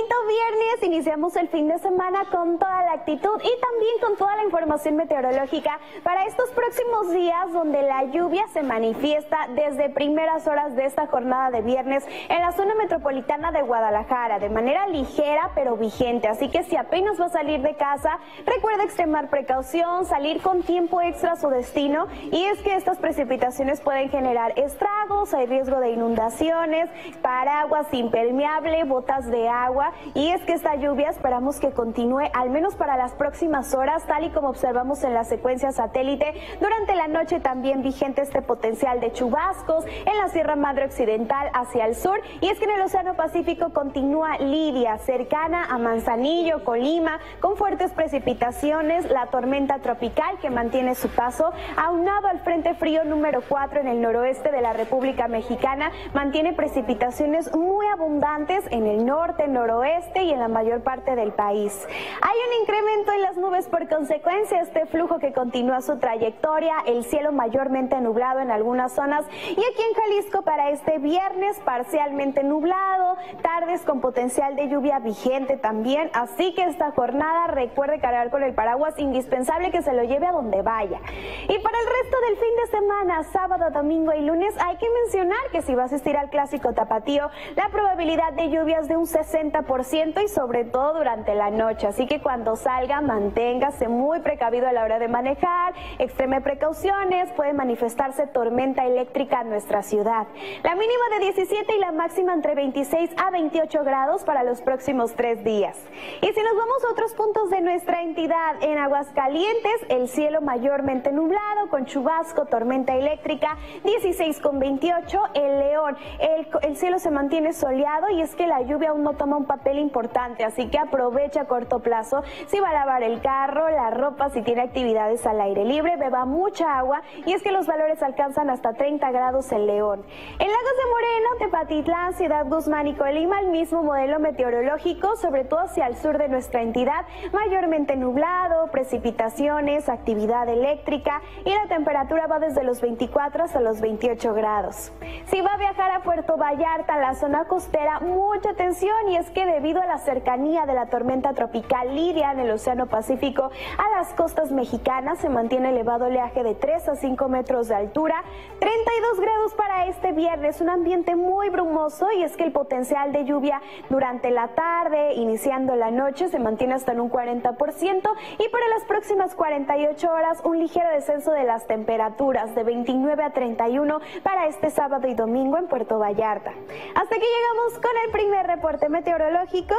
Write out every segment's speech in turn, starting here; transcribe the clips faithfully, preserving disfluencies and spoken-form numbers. bonito viernes, iniciamos el fin de semana con toda la actitud y también con toda la información meteorológica para estos próximos días, donde la lluvia se manifiesta desde primeras horas de esta jornada de viernes en la zona metropolitana de Guadalajara, de manera ligera pero vigente, así que si apenas va a salir de casa, recuerda extremar precaución, salir con tiempo extra a su destino, y es que estas precipitaciones pueden generar estragos, hay riesgo de inundaciones, paraguas impermeable, botas de agua, y es que esta lluvia esperamos que continúe al menos para las próximas horas, tal y como observamos en la secuencia satélite. Durante la noche también vigente este potencial de chubascos en la Sierra Madre Occidental hacia el sur, y es que en el Océano Pacífico continúa Lidia, cercana a Manzanillo, Colima, con fuertes precipitaciones, la tormenta tropical que mantiene su paso, aunado al frente frío número cuatro en el noroeste de la República Mexicana, mantiene precipitaciones muy abundantes en el norte, noroeste y en la mayor parte del país. Hay un incremento en las nubes por consecuencia de este flujo que continúa su trayectoria, el cielo mayormente nublado en algunas zonas, y aquí en Jalisco para este viernes parcialmente nublado, tardes con potencial de lluvia vigente también, así que esta jornada recuerde cargar con el paraguas, indispensable que se lo lleve a donde vaya. Y para el resto del fin de semana, sábado, domingo y lunes, hay que mencionar que si va a asistir al clásico tapatío, la probabilidad de lluvias de un sesenta por ciento y sobre todo durante la noche, así que cuando salga manténgase muy precavido a la hora de manejar, extreme precauciones, puede manifestarse tormenta eléctrica en nuestra ciudad. La mínima de diecisiete y la máxima entre veintiséis a veintiocho grados para los próximos tres días. Y si nos vamos a otros puntos de nuestra entidad, en Aguascalientes el cielo mayormente nublado con chubasco, tormenta eléctrica, dieciséis con veintiocho. En León el, el cielo se mantiene soleado, y es que la lluvia aún no toma un papel importante, así que aprovecha a corto plazo si va a lavar el carro, la ropa, si tiene actividades al aire libre, beba mucha agua, y es que los valores alcanzan hasta treinta grados en León. En Lagos de Moreno, Tepatitlán, Ciudad Guzmán y Colima el mismo modelo meteorológico, sobre todo hacia el sur de nuestra entidad, mayormente nublado, precipitaciones, actividad eléctrica, y la temperatura va desde los veinticuatro hasta los veintiocho grados. Si va a viajar a Puerto Vallarta, la zona costera, mucha atención, y es que debido a la cercanía de la tormenta tropical Lidia en el Océano Pacífico a las costas mexicanas, se mantiene elevado oleaje de tres a cinco metros de altura, treinta y dos grados para este viernes, un ambiente muy brumoso, y es que el potencial de lluvia durante la tarde, iniciando la noche, se mantiene hasta en un cuarenta por ciento, y para las próximas cuarenta y ocho horas un ligero descenso de las temperaturas de veintinueve a treinta y uno para este sábado y domingo en Puerto Vallarta. Hasta aquí llegamos con el primer reporte meteorológico.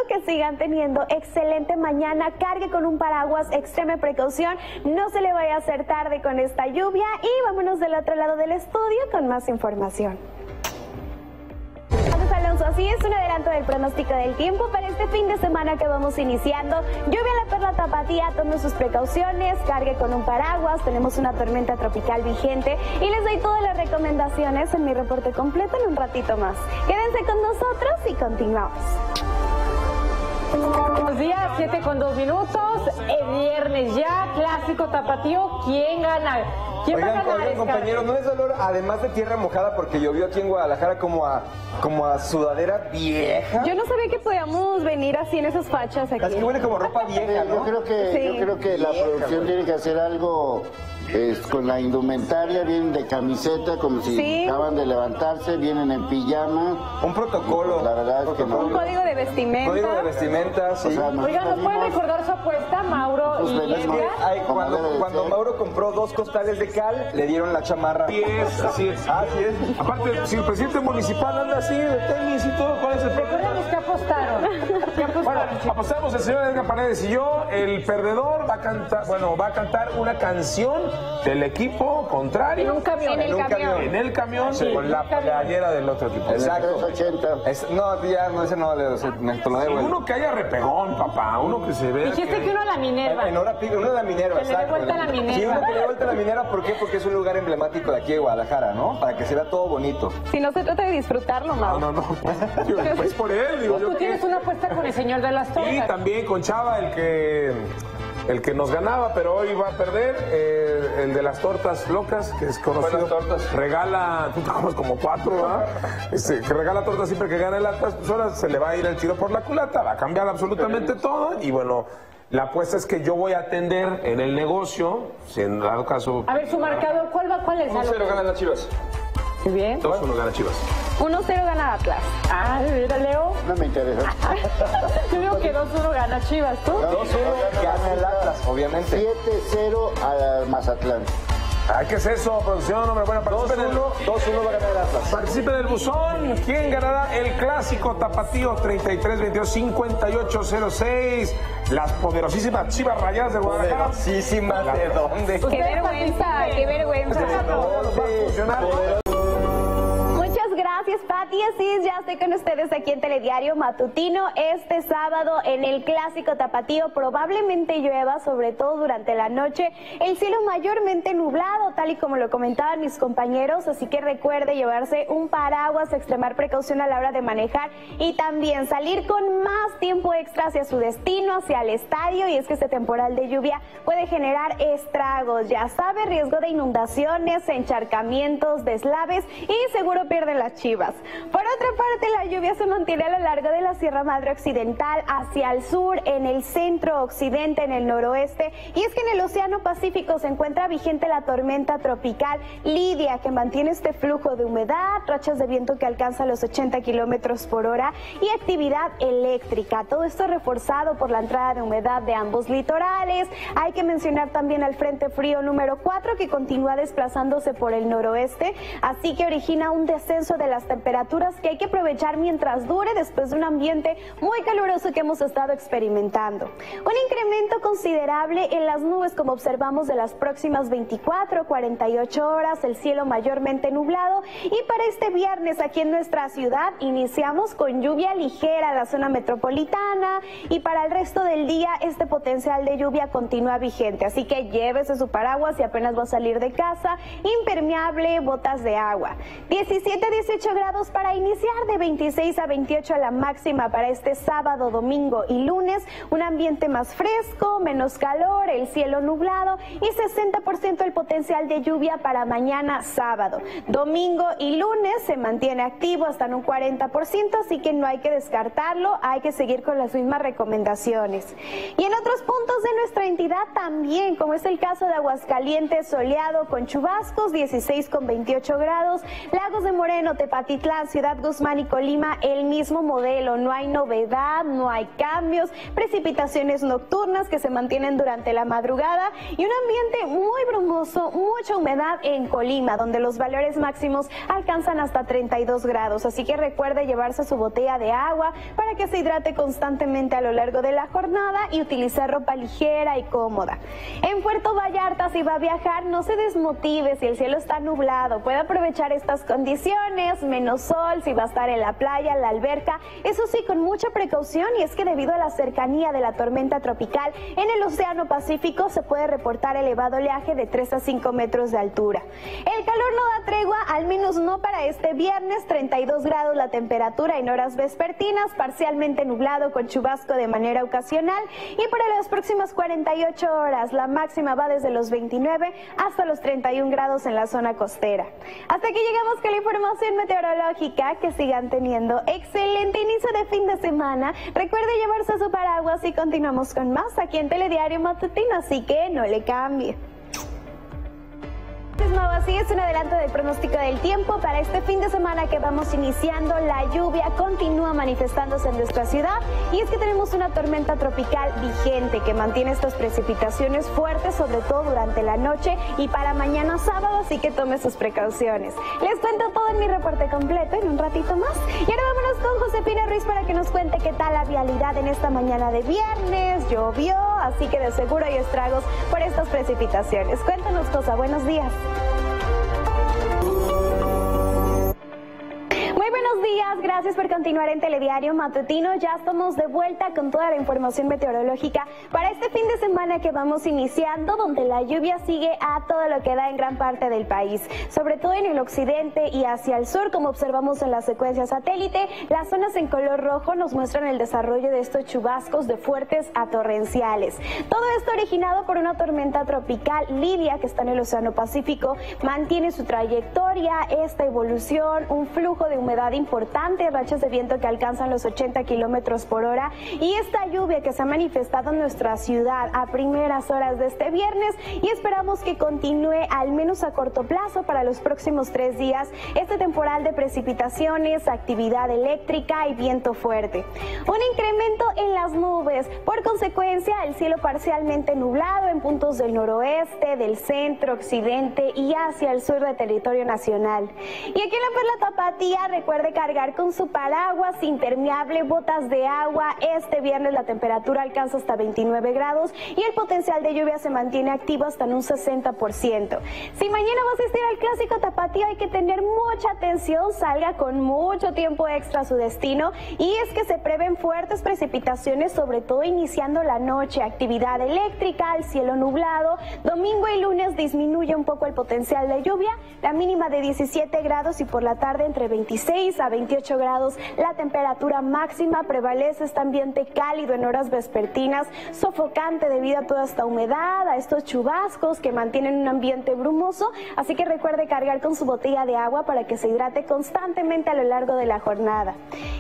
Que sigan teniendo excelente mañana, cargue con un paraguas, extreme precaución, no se le vaya a hacer tarde con esta lluvia, y vámonos del otro lado del estudio con más información. Alonso, así es, un adelanto del pronóstico del tiempo para este fin de semana que vamos iniciando. Lluvia en la Perla Tapatía, tomen sus precauciones, cargue con un paraguas, tenemos una tormenta tropical vigente, y les doy todas las recomendaciones en mi reporte completo en un ratito más. Quédense con nosotros y continuamos. Buenos días, siete con dos minutos, el viernes ya, clásico tapatío, ¿quién gana? ¿Quién oigan, va a ganar? Oigan, compañeros, ¿no es dolor, además de tierra mojada, porque llovió aquí en Guadalajara como a, como a sudadera vieja? Yo no sabía que podíamos venir así en esas fachas aquí. Es que huele como ropa vieja, ¿no? Yo creo que, sí. yo creo que la vieja, producción bueno. tiene que hacer algo... Es, con la indumentaria, vienen de camiseta, como si sí. acaban de levantarse, vienen en pijama. Un protocolo. La verdad es que no. Un código de vestimenta. Código de vestimenta, sí. O sea, oigan, ¿no pueden recordar su apuesta, Mauro pues y Edgar? Ay, cuando, cuando Mauro compró dos costales de cal, le dieron la chamarra. Sí, es, así es. Así es. Aparte, si el presidente municipal anda así, de tenis y todo, ¿cuál es el problema? Recuerden que apostaron. ¿Qué apostaron? Bueno, apostamos el señor Edgar Paredes y yo. El perdedor va a cantar, bueno, va a cantar una canción del equipo contrario. En un camión. En el, en un camión. camión. En el camión sí, con la playera del otro equipo. Exacto. trescientos ochenta. Es, no, ya, no, ese no vale. Me lo debo. Sí, uno que haya repegón, papá. Uno que se vea. Dijiste que, que uno a la Minerva. En hora pico, uno a la Minerva. Que exacto, le dé vuelta a la Minerva. Sí, uno que le dé vuelta a la Minerva. ¿Por qué? Porque es un lugar emblemático de aquí de Guadalajara, ¿no? Para que se vea todo bonito. Si no se trata de disfrutarlo, Mau. No, no, no. Digo, pues por él, digo. Tú yo tienes que... una apuesta con el señor de las torres. Y también con Chava, el que. el que nos ganaba, pero hoy va a perder, eh, el de las tortas locas, que es conocido, regala, tú te comes como cuatro, ¿verdad? Este, que regala tortas siempre que gane las tres personas, se le va a ir el tiro por la culata, va a cambiar absolutamente todo, y bueno, la apuesta es que yo voy a atender en el negocio, si en dado caso... A ver, su marcador, ¿cuál va? ¿Cuál es? uno cero ganan las Chivas. Muy bien. dos uno gana Chivas. uno cero gana Atlas. Ah, mira, Leo. No me interesa. Yo digo que dos uno gana Chivas, ¿tú? dos uno gana el Atlas, obviamente. siete cero al Mazatlán. Ay, ¿qué es eso, producción? No, bueno, participen en el... dos uno va a ganar el Atlas. Participen en el buzón. ¿Quién ganará el clásico tapatío? treinta y tres veintidós cincuenta y ocho cero seis. Las poderosísimas Chivas Rayas de Guadalajara. ¿Poderosísimas de dónde? Qué vergüenza, qué vergüenza. Gracias, Pati. Así es, ya estoy con ustedes aquí en Telediario Matutino. Este sábado en el clásico tapatío probablemente llueva, sobre todo durante la noche. El cielo mayormente nublado, tal y como lo comentaban mis compañeros. Así que recuerde llevarse un paraguas, extremar precaución a la hora de manejar y también salir con más tiempo extra hacia su destino, hacia el estadio. Y es que este temporal de lluvia puede generar estragos. Ya sabe, riesgo de inundaciones, encharcamientos, deslaves y seguro pierden las chicas. Por otra parte, la lluvia se mantiene a lo largo de la Sierra Madre Occidental, hacia el sur, en el centro occidente, en el noroeste. Y es que en el Océano Pacífico se encuentra vigente la tormenta tropical Lidia, que mantiene este flujo de humedad, rachas de viento que alcanza los ochenta kilómetros por hora y actividad eléctrica. Todo esto reforzado por la entrada de humedad de ambos litorales. Hay que mencionar también al frente frío número cuatro, que continúa desplazándose por el noroeste, así que origina un descenso de la temperaturas que hay que aprovechar mientras dure, después de un ambiente muy caluroso que hemos estado experimentando. Un incremento considerable en las nubes, como observamos, de las próximas veinticuatro a cuarenta y ocho horas, el cielo mayormente nublado. Y para este viernes aquí en nuestra ciudad iniciamos con lluvia ligera en la zona metropolitana, y para el resto del día este potencial de lluvia continúa vigente, así que llévese su paraguas si apenas va a salir de casa, impermeable, botas de agua. diecisiete a dieciocho grados para iniciar, de veintiséis a veintiocho a la máxima para este sábado, domingo y lunes. Un ambiente más fresco, menos calor, el cielo nublado y sesenta por ciento el potencial de lluvia para mañana sábado. Domingo y lunes se mantiene activo hasta en un cuarenta por ciento, así que no hay que descartarlo, hay que seguir con las mismas recomendaciones. Y en otros puntos de nuestra entidad también, como es el caso de Aguascalientes, soleado con chubascos, dieciséis con veintiocho grados, Lagos de Moreno, Tepatitlán, Ciudad Guzmán y Colima, el mismo modelo, no hay novedad, no hay cambios, precipitaciones nocturnas que se mantienen durante la madrugada y un ambiente muy brumoso, mucha humedad en Colima, donde los valores máximos alcanzan hasta treinta y dos grados, así que recuerde llevarse su botella de agua para que se hidrate constantemente a lo largo de la jornada y utilizar ropa ligera y cómoda. En Puerto Vallarta, si va a viajar, no se desmotive si el cielo está nublado, puede aprovechar estas condiciones, menos sol, si va a estar en la playa, en la alberca, eso sí, con mucha precaución, y es que debido a la cercanía de la tormenta tropical, en el Océano Pacífico se puede reportar elevado oleaje de tres a cinco metros de altura. El calor no da tregua, al menos no para este viernes, treinta y dos grados la temperatura en horas vespertinas, parcialmente nublado con chubasco de manera ocasional, y para las próximas cuarenta y ocho horas la máxima va desde los veintinueve hasta los treinta y un grados en la zona costera. Hasta aquí llegamos con la información meteorológica, que sigan teniendo excelente inicio de fin de semana. Recuerde llevarse su paraguas y continuamos con más aquí en Telediario Matutino, así que no le cambie. Así es, un adelanto del pronóstico del tiempo para este fin de semana que vamos iniciando. La lluvia continúa manifestándose en nuestra ciudad y es que tenemos una tormenta tropical vigente que mantiene estas precipitaciones fuertes, sobre todo durante la noche y para mañana sábado, así que tome sus precauciones. Les cuento todo en mi reporte completo en un ratito más. Y ahora vámonos con Josefina Ruiz para que nos cuente qué tal la vialidad en esta mañana de viernes. Llovió, así que de seguro hay estragos por estas precipitaciones. Cuéntanos, Cosa, buenos días. Muy buenos días, gracias por continuar en Telediario Matutino. Ya estamos de vuelta con toda la información meteorológica para este fin de semana que vamos iniciando, donde la lluvia sigue a todo lo que da en gran parte del país, sobre todo en el occidente y hacia el sur, como observamos en la secuencia satélite. Las zonas en color rojo nos muestran el desarrollo de estos chubascos de fuertes a torrenciales. Todo esto originado por una tormenta tropical, Lidia, que está en el Océano Pacífico, mantiene su trayectoria, esta evolución, un flujo de humedad importante, rachas de viento que alcanzan los ochenta kilómetros por hora, y esta lluvia que se ha manifestado en nuestra ciudad a primeras horas de este viernes, y esperamos que continúe al menos a corto plazo para los próximos tres días este temporal de precipitaciones, actividad eléctrica y viento fuerte. Un incremento en las nubes, por consecuencia el cielo parcialmente nublado en puntos del noroeste, del centro, occidente y hacia el sur del territorio nacional. Y aquí en la Perla Tapatía, recuerde cargar con su paraguas impermeable, botas de agua. Este viernes la temperatura alcanza hasta veintinueve grados y el potencial de lluvia se mantiene activo hasta en un sesenta por ciento. Si mañana va a asistir al clásico tapatío, hay que tener mucha atención, salga con mucho tiempo extra a su destino, y es que se prevén fuertes precipitaciones, sobre todo iniciando la noche, actividad eléctrica, el cielo nublado. Domingo y lunes disminuye un poco el potencial de lluvia, la mínima de diecisiete grados, y por la tarde entre veintiséis a veintiocho grados la temperatura máxima. Prevalece este ambiente cálido en horas vespertinas, sofocante debido a toda esta humedad, a estos chubascos que mantienen un ambiente brumoso, así que recuerde cargar con su botella de agua para que se hidrate constantemente a lo largo de la jornada.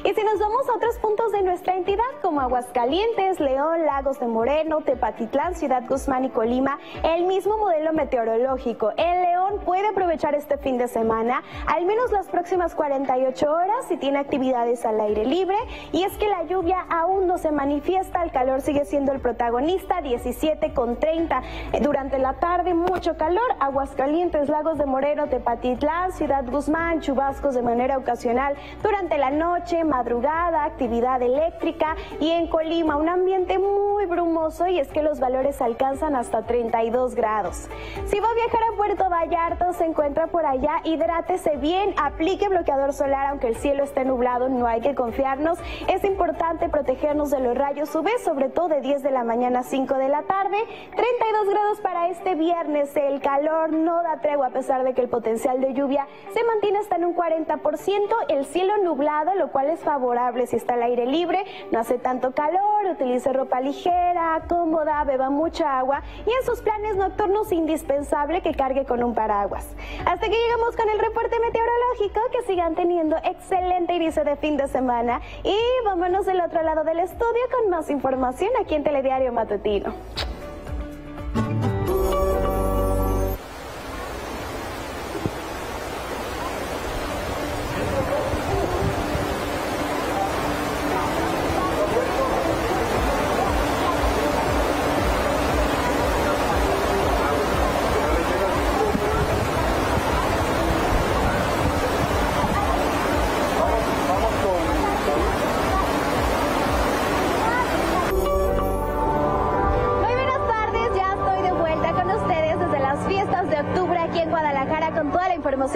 Y si nos vamos a otros puntos de nuestra entidad, como Aguascalientes, León, Lagos de Moreno, Tepatitlán, Ciudad Guzmán y Colima, el mismo modelo meteorológico. El León puede aprovechar este fin de semana, al menos las próximas cuarenta y ocho horas, si tiene actividades al aire libre, y es que la lluvia aún no se manifiesta, el calor sigue siendo el protagonista, diecisiete con treinta durante la tarde, mucho calor. Aguascalientes, Lagos de Moreno, Tepatitlán, Ciudad Guzmán, chubascos de manera ocasional durante la noche, madrugada, actividad eléctrica. Y en Colima, un ambiente muy brumoso, y es que los valores alcanzan hasta treinta y dos grados. Si va a viajar a Puerto Vallarta, se encuentra por allá, hidrátese bien, aplique bloqueador solar, aunque el cielo esté nublado, no hay que confiarnos. Es importante protegernos de los rayos U V, sobre todo de diez de la mañana a cinco de la tarde. treinta y dos grados para este viernes. El calor no da tregua, a pesar de que el potencial de lluvia se mantiene hasta en un cuarenta por ciento. El cielo nublado, lo cual es favorable si está al aire libre, no hace tanto calor, utilice ropa ligera, cómoda, beba mucha agua, y en sus planes nocturnos indispensable que cargue con un paraguas. Hasta que llegamos con el reporte meteorológico. Que sigan teniendo excelente inicio de fin de semana, y vámonos del otro lado del estudio con más información aquí en Telediario Matutino.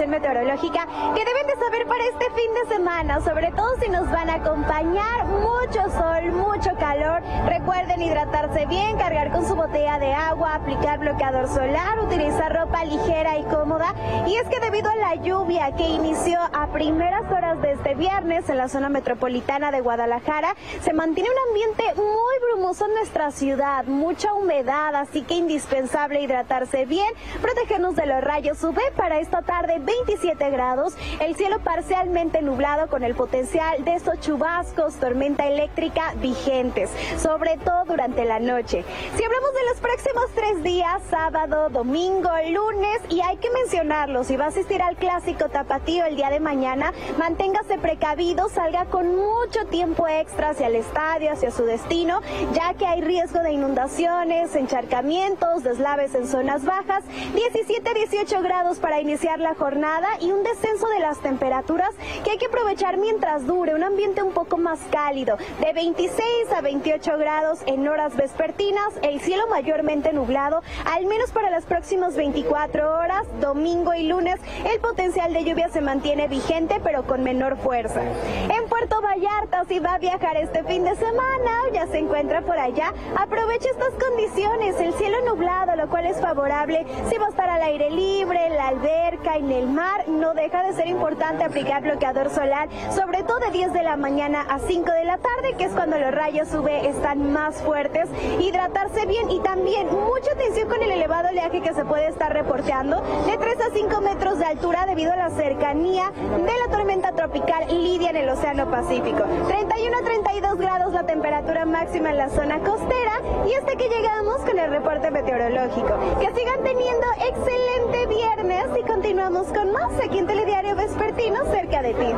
Meteorológica que deben de saber para este fin de semana, sobre todo si nos van a acompañar. Mucho sol, mucho calor, recuerden hidratarse bien, cargar con su botella de agua, aplicar bloqueador solar, utilizar ropa ligera y cómoda. Y es que debido a la lluvia que inició a primeras horas de este viernes en la zona metropolitana de Guadalajara, se mantiene un ambiente muy brumoso en nuestra ciudad, mucha humedad, así que indispensable hidratarse bien, protegernos de los rayos U V. Para esta tarde, veintisiete grados, el cielo parcialmente nublado con el potencial de estos chubascos, tormenta eléctrica vigentes, sobre todo durante la noche. Si hablamos de los próximos tres días, sábado, domingo, lunes, y hay que mencionarlo, si va a asistir al clásico tapatío el día de mañana, manténgase precavido, salga con mucho tiempo extra hacia el estadio, hacia su destino, ya que hay riesgo de inundaciones, encharcamientos, deslaves en zonas bajas. diecisiete a dieciocho grados para iniciar la jornada, y un descenso de las temperaturas temperaturas que hay que aprovechar mientras dure, un ambiente un poco más cálido, de veintiséis a veintiocho grados en horas vespertinas, el cielo mayormente nublado, al menos para las próximas veinticuatro horas, domingo y lunes, el potencial de lluvia se mantiene vigente pero con menor fuerza. En Puerto Vallarta, si va a viajar este fin de semana o ya se encuentra por allá, aproveche estas condiciones, el cielo nublado, lo cual es favorable, si va a estar al aire libre, en la alberca, en el mar, no deja de ser importante aplicar bloqueador solar, sobre todo de diez de la mañana a cinco de la tarde, que es cuando los rayos U V están más fuertes, hidratarse bien y también mucha atención con el elevado oleaje que se puede estar reporteando de tres a cinco metros de altura debido a la cercanía de la tormenta tropical Lidia en el Océano Pacífico. treinta y uno a treinta y dos grados la temperatura máxima en la zona costera y hasta que llegamos con el reporte meteorológico. Que sigan teniendo excelente viernes y continuamos con más aquí en Telediario Vespertino cerca de ti.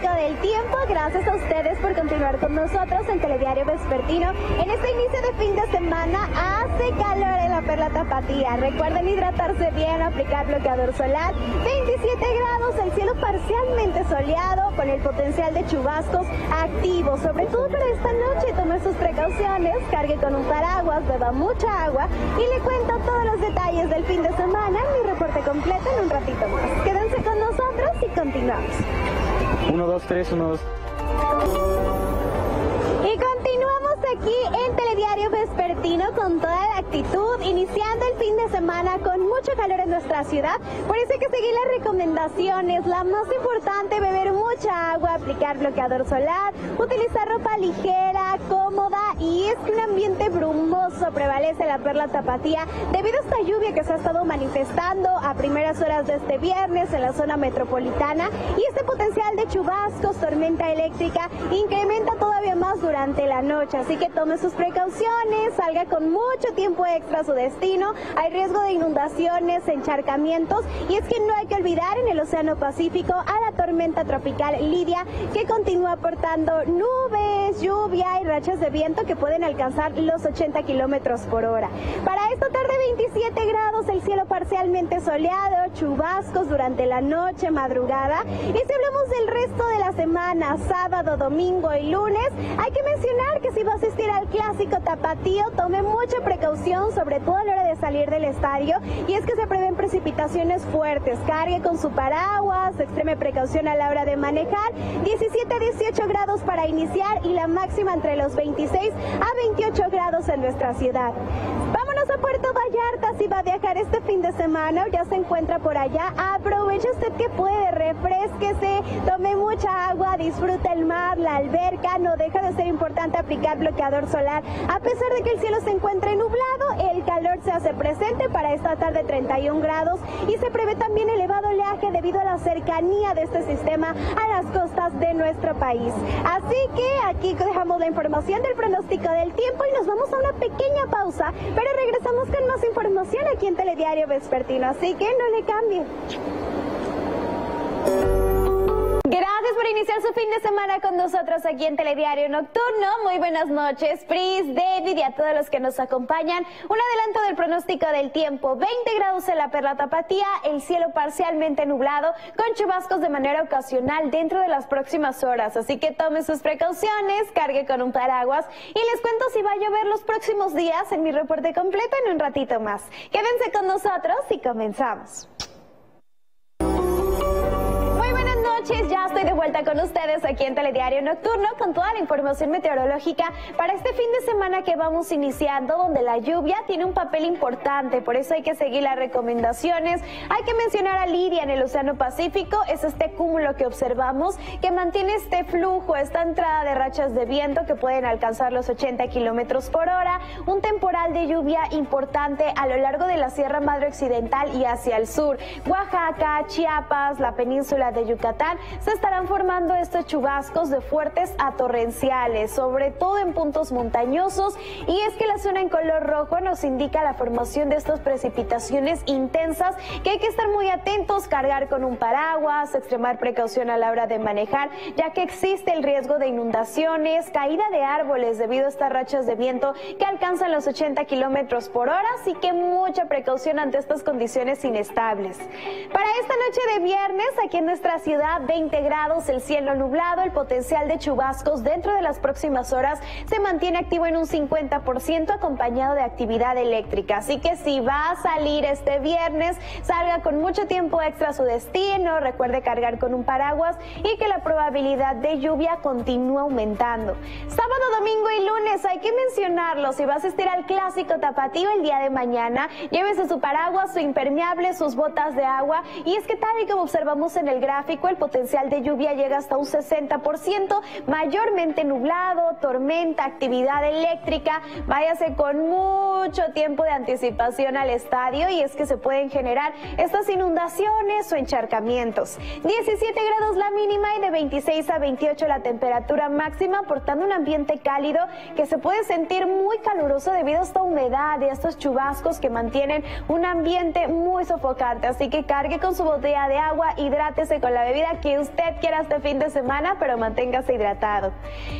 Del tiempo, gracias a ustedes por continuar con nosotros en Telediario Vespertino. En este inicio de fin de semana hace calor en la Perla Tapatía. Recuerden hidratarse bien, aplicar bloqueador solar. veintisiete grados, el cielo parcialmente soleado con el potencial de chubascos activos. Sobre todo para esta noche, tome sus precauciones, cargue con un paraguas, beba mucha agua y le cuento todos los detalles del fin de semana. Mi reporte completo en un ratito más. Quédense con nosotros y continuamos. Uno, dos, tres, uno, dos. Y continuamos aquí en Telediario Vespertino con toda la actitud, iniciando el fin de semana con mucho calor en nuestra ciudad. Por eso hay que seguir las recomendaciones. La más importante, beber mucha agua, aplicar bloqueador solar, utilizar ropa ligera, cómoda. Y es que un ambiente brumoso prevalece en la Perla Tapatía debido a esta lluvia que se ha estado manifestando a primeras horas de este viernes en la zona metropolitana. Y este potencial de chubascos, tormenta eléctrica, incrementa todavía más durante la noche. Así que tome sus precauciones, salga con mucho tiempo extra a su destino. Hay riesgo de inundaciones, encharcamientos. Y es que no hay que olvidar en el Océano Pacífico a la tormenta tropical Lidia, que continúa aportando nubes, lluvia y rachas de viento que pueden alcanzar los ochenta kilómetros por hora. Para esta tarde, veintisiete grados, el cielo parcialmente soleado, chubascos durante la noche, madrugada. Y si hablamos del resto de la semana, sábado, domingo y lunes, hay que mencionar que si va a asistir al clásico tapatío, tome mucha precaución, sobre todo a la hora de salir del estadio, y es que se prevén precipitaciones fuertes. Cargue con su paraguas, extreme precaución a la hora de manejar. diecisiete a dieciocho grados para iniciar y la máxima entre los veintiséis a veintiocho grados en nuestra ciudad. Vámonos a Puerto Vallarta, si va a viajar este fin de semana o ya se encuentra por allá, aproveche usted que puede, refresquese, tome mucha agua, disfruta el mar, la alberca, no deja de ser importante aplicar bloqueador solar. A pesar de que el cielo se encuentre nublado, el calor se hace presente para esta tarde, treinta y uno grados, y se prevé también elevado oleaje debido a la cercanía de este sistema a las costas de nuestro país. Así que aquí dejamos la información del pronóstico del tiempo y nos vamos a una pequeña pausa, pero regresamos con más información aquí en Telediario Vespertino, así que no le cambie. Gracias por iniciar su fin de semana con nosotros aquí en Telediario Nocturno. Muy buenas noches, Pris, David y a todos los que nos acompañan. Un adelanto del pronóstico del tiempo. veinte grados en la Perla Tapatía, el cielo parcialmente nublado, con chubascos de manera ocasional dentro de las próximas horas. Así que tome sus precauciones, cargue con un paraguas y les cuento si va a llover los próximos días en mi reporte completo en un ratito más. Quédense con nosotros y comenzamos. Ya estoy de vuelta con ustedes aquí en Telediario Nocturno con toda la información meteorológica para este fin de semana que vamos iniciando, donde la lluvia tiene un papel importante, por eso hay que seguir las recomendaciones. Hay que mencionar a Lidia en el Océano Pacífico, es este cúmulo que observamos que mantiene este flujo, esta entrada de rachas de viento que pueden alcanzar los ochenta kilómetros por hora, un temporal de lluvia importante a lo largo de la Sierra Madre Occidental y hacia el sur. Oaxaca, Chiapas, la península de Yucatán se estarán formando formando estos chubascos de fuertes a torrenciales, sobre todo en puntos montañosos, y es que la zona en color rojo nos indica la formación de estas precipitaciones intensas que hay que estar muy atentos, cargar con un paraguas, extremar precaución a la hora de manejar, ya que existe el riesgo de inundaciones, caída de árboles debido a estas rachas de viento que alcanzan los ochenta kilómetros por hora, así que mucha precaución ante estas condiciones inestables. Para esta noche de viernes, aquí en nuestra ciudad, veinte grados, el cielo nublado, el potencial de chubascos dentro de las próximas horas se mantiene activo en un cincuenta por ciento acompañado de actividad eléctrica, así que si va a salir este viernes, salga con mucho tiempo extra a su destino, recuerde cargar con un paraguas y que la probabilidad de lluvia continúa aumentando. Sábado, domingo y lunes, hay que mencionarlo, si va a asistir al clásico tapatío el día de mañana, llévese su paraguas, su impermeable, sus botas de agua, y es que tal y como observamos en el gráfico, el potencial de lluvia llega hasta un sesenta por ciento, mayormente nublado, tormenta, actividad eléctrica, váyase con mucho tiempo de anticipación al estadio y es que se pueden generar estas inundaciones o encharcamientos. diecisiete grados la mínima y de veintiséis a veintiocho la temperatura máxima, aportando un ambiente cálido que se puede sentir muy caluroso debido a esta humedad y a estos chubascos que mantienen un ambiente muy sofocante, así que cargue con su botella de agua, hidrátese con la bebida que usted quiera este fin de semana, pero manténgase hidratado.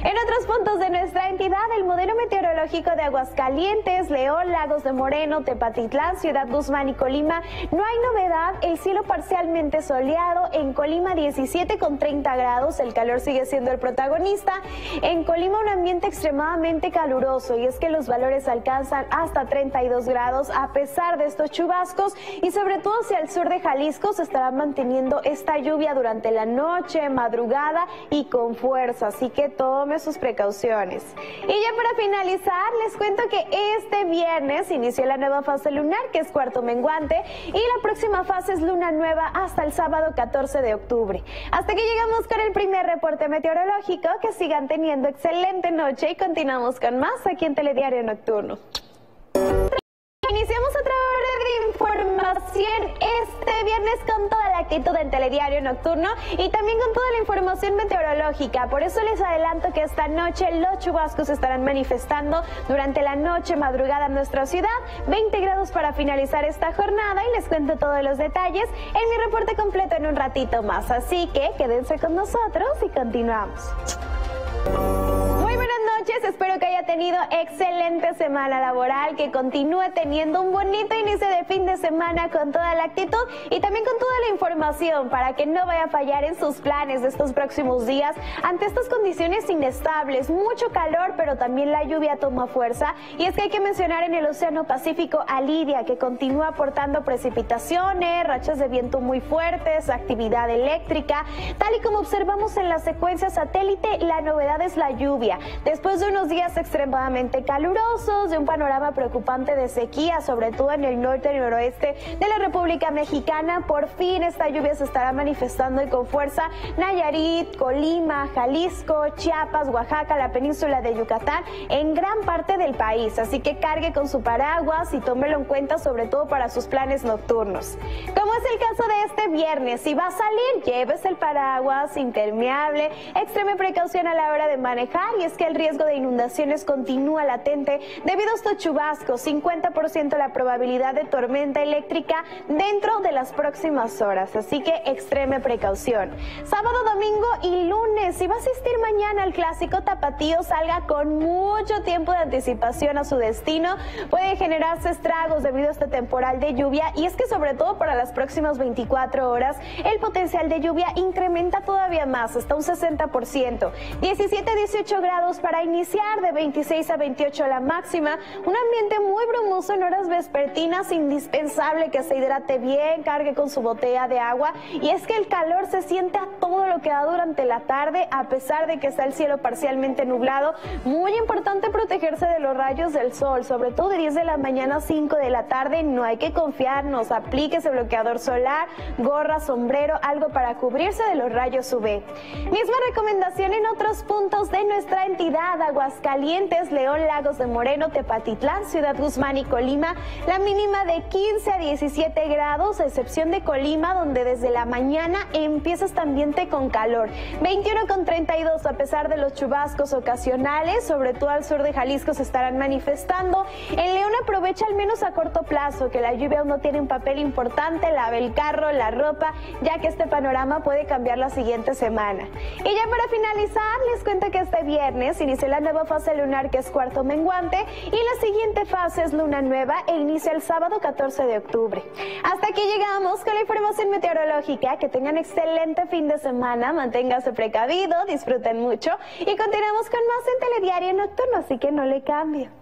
En otros puntos de nuestra entidad, el modelo meteorológico de Aguascalientes, León, Lagos de Moreno, Tepatitlán, Ciudad Guzmán y Colima, no hay novedad, el cielo parcialmente soleado, en Colima diecisiete con treinta grados, el calor sigue siendo el protagonista, en Colima un ambiente extremadamente caluroso y es que los valores alcanzan hasta treinta y dos grados a pesar de estos chubascos y sobre todo hacia el sur de Jalisco se estará manteniendo esta lluvia durante la noche, madrugada y con fuerza, así que tome sus precauciones. Y ya para finalizar, les cuento que este viernes inició la nueva fase lunar, que es cuarto menguante, y la próxima fase es luna nueva hasta el sábado catorce de octubre. Hasta que llegamos con el primer reporte meteorológico, que sigan teniendo excelente noche y continuamos con más aquí en Telediario Nocturno. Iniciamos otra hora de información este viernes con toda la actitud del Telediario Nocturno y también con toda la información meteorológica. Por eso les adelanto que esta noche los chubascos se estarán manifestando durante la noche madrugada en nuestra ciudad. veinte grados para finalizar esta jornada y les cuento todos los detalles en mi reporte completo en un ratito más. Así que quédense con nosotros y continuamos. Espero que haya tenido excelente semana laboral, que continúe teniendo un bonito inicio de fin de semana con toda la actitud y también con toda la información para que no vaya a fallar en sus planes de estos próximos días ante estas condiciones inestables, mucho calor pero también la lluvia toma fuerza y es que hay que mencionar en el Océano Pacífico a Lidia que continúa aportando precipitaciones, rachas de viento muy fuertes, actividad eléctrica, tal y como observamos en la secuencia satélite, la novedad es la lluvia, después de unos días extremadamente calurosos, de un panorama preocupante de sequía, sobre todo en el norte y noroeste de la República Mexicana. Por fin esta lluvia se estará manifestando y con fuerza Nayarit, Colima, Jalisco, Chiapas, Oaxaca, la península de Yucatán, en gran parte del país. Así que cargue con su paraguas y tómelo en cuenta, sobre todo para sus planes nocturnos. Como es el caso de este viernes, si va a salir, llévese el paraguas, impermeable, extreme precaución a la hora de manejar y es que el riesgo de de inundaciones continúa latente debido a estos chubascos, cincuenta por ciento la probabilidad de tormenta eléctrica dentro de las próximas horas, así que extreme precaución. Sábado, domingo y lunes, si va a asistir mañana al clásico tapatío, salga con mucho tiempo de anticipación a su destino, pueden generarse estragos debido a este temporal de lluvia y es que sobre todo para las próximas veinticuatro horas el potencial de lluvia incrementa todavía más, hasta un sesenta por ciento, diecisiete a dieciocho grados para iniciar de veintiséis a veintiocho la máxima, un ambiente muy brumoso en horas vespertinas, indispensable que se hidrate bien, cargue con su botella de agua y es que el calor se siente a todo lo que da durante la tarde a pesar de que está el cielo parcialmente nublado, muy importante protegerse de los rayos del sol, sobre todo de diez de la mañana a cinco de la tarde, no hay que confiarnos, aplíquese bloqueador solar, gorra, sombrero, algo para cubrirse de los rayos U V. Misma recomendación en otros puntos de nuestra entidad, agua Aguascalientes, León, Lagos de Moreno, Tepatitlán, Ciudad Guzmán y Colima, la mínima de quince a diecisiete grados, a excepción de Colima, donde desde la mañana empieza este ambiente con calor. veintiuno con treinta y dos, a pesar de los chubascos ocasionales, sobre todo al sur de Jalisco se estarán manifestando. En León aprovecha al menos a corto plazo que la lluvia aún no tiene un papel importante, lave el carro, la ropa, ya que este panorama puede cambiar la siguiente semana. Y ya para finalizar, les cuento que este viernes inició la nueva fase lunar, que es cuarto menguante, y la siguiente fase es luna nueva e inicia el sábado catorce de octubre. Hasta aquí llegamos con la información meteorológica. Que tengan excelente fin de semana, manténganse precavido, disfruten mucho y continuamos con más en Telediario Nocturno, así que no le cambien.